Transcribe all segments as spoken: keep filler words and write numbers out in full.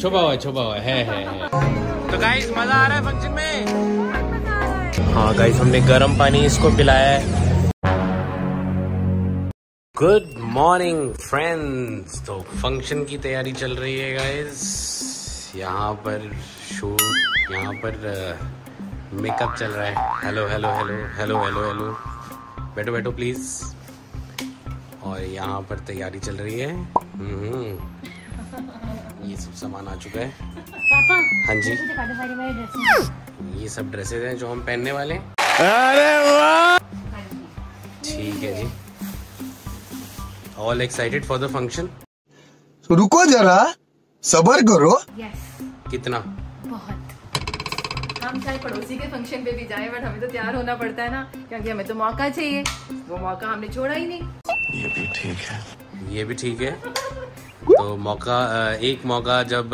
छुपा हुआ छुपा हुआ है, है, है। तो गाइस मजा आ रहा है फंक्शन में। हाँ गाइस हमने गर्म पानी इसको पिलाया है। गुड मॉर्निंग फ्रेंड्स, तो फंक्शन की तैयारी चल रही है गाइस। यहाँ पर शूट, यहाँ पर मेकअप चल रहा है। Hello hello hello hello hello hello बैठो बैठो प्लीज। और यहाँ पर तैयारी चल रही है। ये सब सामान आ चुका है पापा। हाँ जी, ये सब ड्रेसेस हैं जो हम पहनने वाले हैं। अरे वाह, ठीक है जी। All excited for the function. रुको जरा, सब्र करो। कितना बहुत हम चाहे पड़ोसी के फंक्शन पे भी जाएं बट हमें तो तैयार होना पड़ता है ना, क्योंकि हमें तो मौका चाहिए। वो मौका हमने छोड़ा ही नहीं। ये भी ठीक है, ये भी ठीक है। तो मौका, एक मौका जब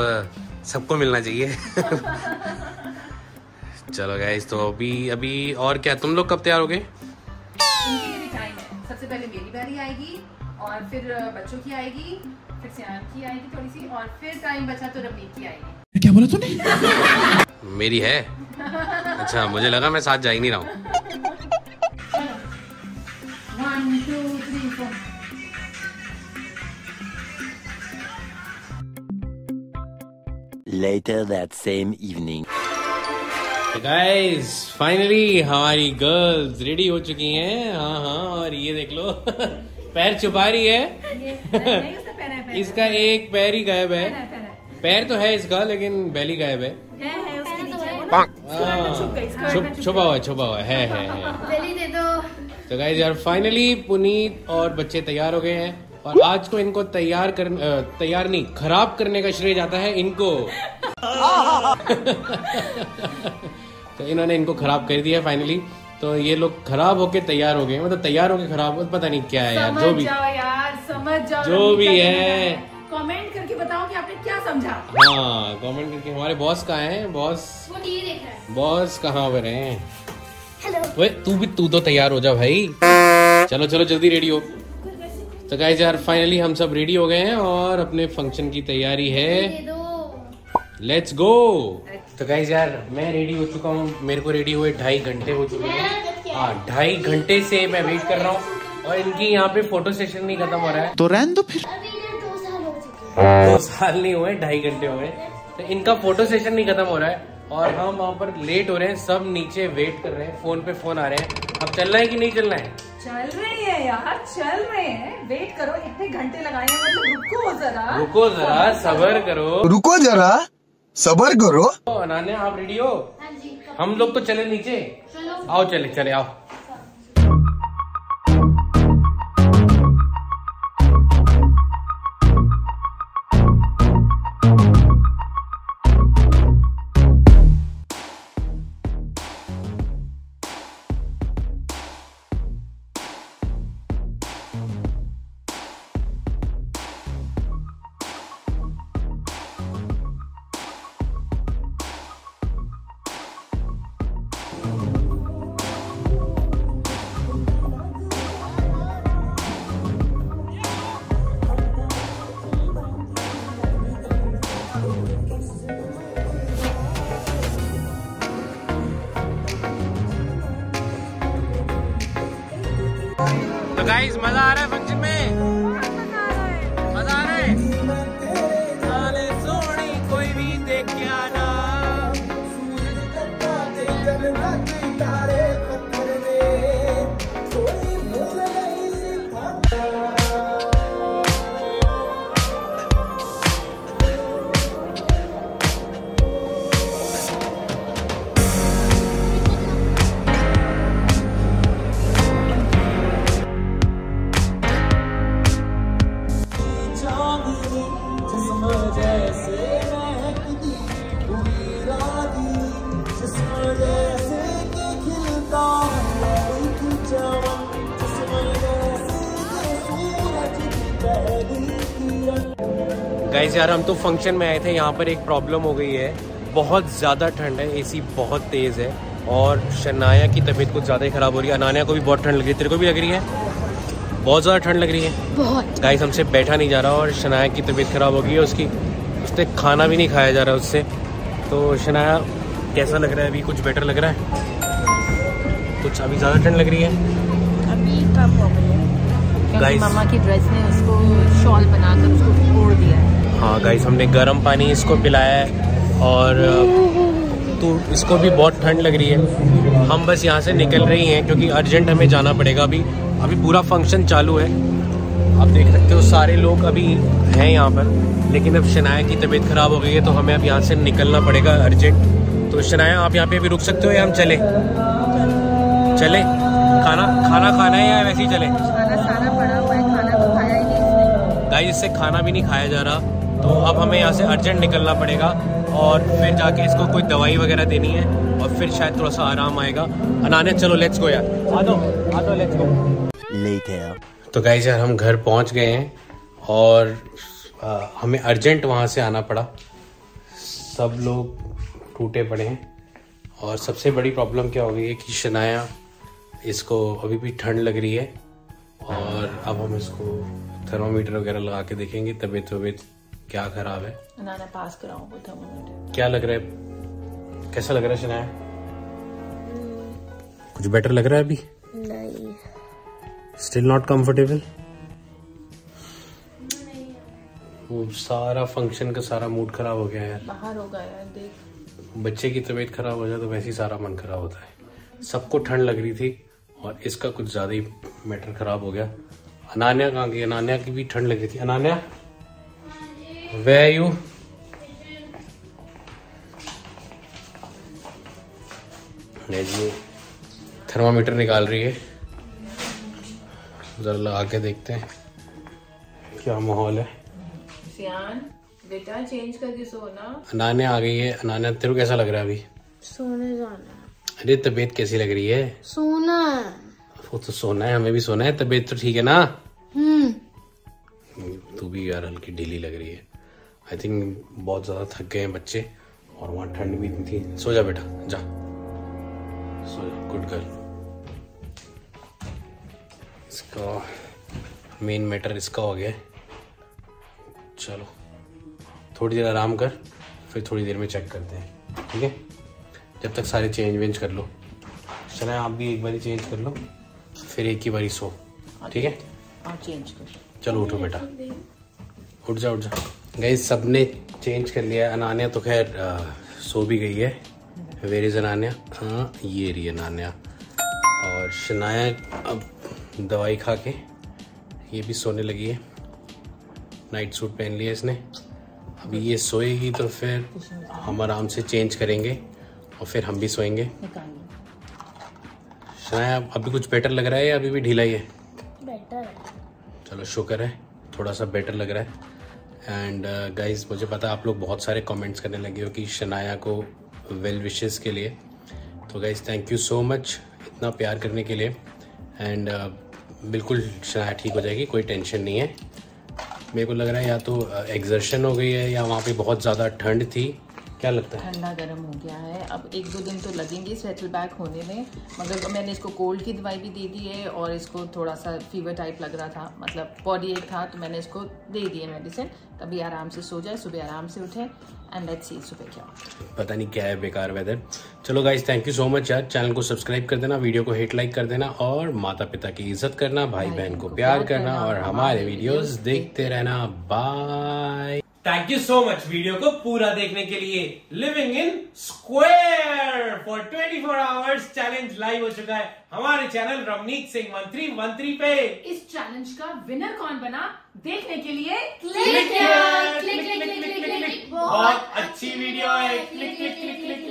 सबको मिलना चाहिए। चलो गाइस, तो अभी अभी और क्या, तुम लोग कब तैयार हो गए? सबसे पहले मेरी बारी आएगी और फिर बच्चों की आएगी, फिर सियान की आएगी थोड़ी सी, और फिर टाइम बचा तो रमनीक की आएगी। क्या बोला तूने? मेरी है? अच्छा, मुझे लगा मैं साथ जा ही नहीं रहा हूँ। Later that same evening. Guys, finally हमारी गर्ल्स रेडी हो चुकी हैं। हाँ हाँ, और ये देख लो। पैर छुपा रही है। इसका एक पैर ही गायब है। पैर तो है इसका, लेकिन बैली गायब है। छुपा हुआ छुपा हुआ है, है, है। तो गाइस यार फाइनली पुनीत और बच्चे तैयार हो गए हैं, और आज को इनको तैयार कर तैयार नहीं खराब करने का श्रेय जाता है इनको। तो इन्होंने इनको खराब कर दिया फाइनली। तो ये लोग खराब होके तैयार हो गए, मतलब तैयार होके खराब हो, पता नहीं क्या है यार। जो भी यार समझ जाओ, जो भी है कमेंट करके बताओ कि आपने क्या समझा। हाँ कमेंट करके। हमारे बॉस कहाँ हैं? बॉस वो टीवी देख रहा है। बॉस कहाँ पर हैं? हेलो, तू भी तू तो तैयार हो जा भाई। चलो चलो जल्दी रेडी हो। तो गाइस यार फाइनली हम सब रेडी हो गए हैं और अपने फंक्शन की तैयारी है। Let's go. तो गाइस यार मैं रेडी हो चुका हूँ। मेरे को रेडी हुए ढाई घंटे हो चुके हैं। हाँ, ढाई घंटे से मैं वेट कर रहा हूँ और इनकी यहाँ पे फोटो सेशन नहीं खत्म हो रहा है। तो रहने दो फिर। दो साल नहीं हुए, ढाई घंटे हुए। तो इनका फोटो सेशन नहीं खत्म हो रहा है और हम वहाँ पर लेट हो रहे हैं। सब नीचे वेट कर रहे हैं, फोन पे फोन आ रहे हैं। अब चलना है कि नहीं चलना है? चल रही है यार, चल रहे हैं। वेट करो, इतने घंटे लगाए हैं, मतलब रुको जरा, रुको जरा, सबर करो, रुको जरा, सबर करो। तो अनान्या आप रेडी हो? हाँ जी। हम लोग तो चले नीचे। आओ चले चले आओ। तो गाइस मजा आ रहा है फंक्शन में। मजा आ रहा है। साले सोनी कोई भी देख के आना। गाइस यार हम तो फंक्शन में आए थे, यहाँ पर एक प्रॉब्लम हो गई है। बहुत ज़्यादा ठंड है, एसी बहुत तेज़ है और शनाया की तबीयत कुछ ज़्यादा ही ख़राब हो रही है। अनान्या को भी बहुत ठंड लग रही है। तेरे को भी लग रही है? बहुत ज़्यादा ठंड लग रही है बहुत। गाइस हमसे बैठा नहीं जा रहा और शनाया की तबीयत ख़राब हो गई है उसकी। से खाना भी नहीं खाया जा रहा उससे। तो शनाया कैसा लग रहा है अभी, कुछ बेटर लग रहा है? कुछ अभी ज़्यादा ठंड लग रही है? अभी कम हो गई है क्योंकि मामा की ड्रेस ने उसको शॉल बनाकर उसको ओढ़ दिया है। हाँ गाइस, हमने गर्म पानी इसको पिलाया है और तो इसको भी बहुत ठंड लग रही है। हम बस यहाँ से निकल रही हैं क्योंकि अर्जेंट हमें जाना पड़ेगा। अभी अभी पूरा फंक्शन चालू है, आप देख सकते हो सारे लोग अभी हैं यहाँ पर। लेकिन अब शनाया की तबीयत ख़राब हो गई है तो हमें अब यहाँ से निकलना पड़ेगा अर्जेंट। तो शनाया आप यहाँ पे भी रुक सकते हो या हम चले चले खाना खाना खाना है या वैसे ही चले? खाना सारा पड़ा हुआ है, खाना तो खाया ही नहीं। गाइस इससे खाना भी नहीं खाया जा रहा, तो अब हमें यहाँ से अर्जेंट निकलना पड़ेगा और फिर जाके इसको कोई दवाई वगैरह देनी है और फिर शायद थोड़ा सा आराम आएगा। अनान्या चलो लेट्स गो यार, आ दो आ दो लेट्स गो। तो गाइस यार हम घर पहुंच गए हैं और आ, हमें अर्जेंट वहां से आना पड़ा। सब लोग टूटे पड़े हैं और सबसे बड़ी प्रॉब्लम क्या हो गई है कि शनाया इसको अभी भी ठंड लग रही है और अब हम इसको थर्मामीटर वगैरह लगा के देखेंगे तबीयत वबीयत क्या खराब है। नाना पास कराऊं वो थर्मामीटर। क्या लग रहा है, कैसा लग रहा है शनाया? कुछ बेटर लग रहा है अभी? नहीं, स्टिल नॉट कम्फर्टेबल। वो सारा फंक्शन का सारा मूड खराब हो गया यार, बाहर हो गया यार। देख बच्चे की तबीयत खराब हो जाए तो वैसे ही सारा मन खराब होता है। सबको ठंड लग रही थी और इसका कुछ ज़्यादा ही मैटर खराब हो गया। अनान्या कहाँ गई? अनान्या की भी ठंड लग रही थी। Ananya where are you? Thermometer निकाल रही है, जरा लगा के देखते हैं क्या माहौल है। सियान बेटा चेंज करके सोना। अनान्या आ गई है। अनान्या तेरे को कैसा लग रहा है अभी? सोने जाना। अरे तबीयत कैसी लग रही है? सोना। वो तो सोना है, हमें भी सोना है। तबीयत तो ठीक है ना? हम्म। तू भी यार हल्की ढीली लग रही है। आई थिंक बहुत ज्यादा थक गए हैं बच्चे और वहाँ ठंड भी इतनी थी। सो जा बेटा, जा सो जा। Good girl. इसका मेन मैटर इसका हो गया। चलो थोड़ी देर आराम कर, फिर थोड़ी देर में चेक करते हैं, ठीक है? जब तक सारे चेंज वेंज कर लो। शनाया आप भी एक बारी चेंज कर लो, फिर एक ही बारी सो, ठीक है? आप चेंज कर। चलो उठो बेटा, उठ जा उठ जा। गाइस सबने चेंज कर लिया है। अनान्या तो खैर सो भी गई है। Where is Ananya? हाँ ये रही अनान्या। और शनाया अब दवाई खा के ये भी सोने लगी है। नाइट सूट पहन लिया इसने। अभी ये सोएगी तो फिर हम आराम से चेंज करेंगे और फिर हम भी सोएंगे। शनाया अभी कुछ बेटर लग रहा है या अभी भी ढीला ही है? बेटर है। चलो शुक्र है, थोड़ा सा बेटर लग रहा है। एंड गाइज uh, मुझे पता है आप लोग बहुत सारे कमेंट्स करने लगे हो कि शनाया को वेल विशेस के लिए। तो guys thank you so much इतना प्यार करने के लिए। एंड uh, बिल्कुल शनाया ठीक हो जाएगी, कोई टेंशन नहीं है। मेरे को लग रहा है या तो एग्जर्शन हो गई है या वहाँ पे बहुत ज़्यादा ठंड थी। क्या लगता है? ठंडा गर्म हो गया है। अब एक दो दिन तो लगेंगे सेटल बैक होने में, मगर मैंने इसको कोल्ड की दवाई भी दे दी है और इसको थोड़ा सा फीवर टाइप लग रहा था, मतलब बॉडी एक था, तो मैंने इसको दे दी है मेडिसिन। तभी आराम से सो जाए, सुबह आराम से उठे एंड लेट्स सी सुबह क्या होता है। पता नहीं क्या है, बेकार वेदर। चलो guys thank you so much यार। चैनल को सब्सक्राइब कर देना, वीडियो को हिट लाइक कर देना और माता पिता की इज्जत करना, भाई बहन को प्यार करना और हमारे वीडियोस देखते रहना। Bye. Thank you so much video को पूरा देखने के लिए। Living in square for twenty four hours challenge live हो चुका है हमारे चैनल रमनीक सिंह मंत्री मंत्री पे। इस चैलेंज का विनर कौन बना देखने के लिए click click click click click click. बहुत अच्छी वीडियो है, क्लिक क्लिक क्लिक क्लिक।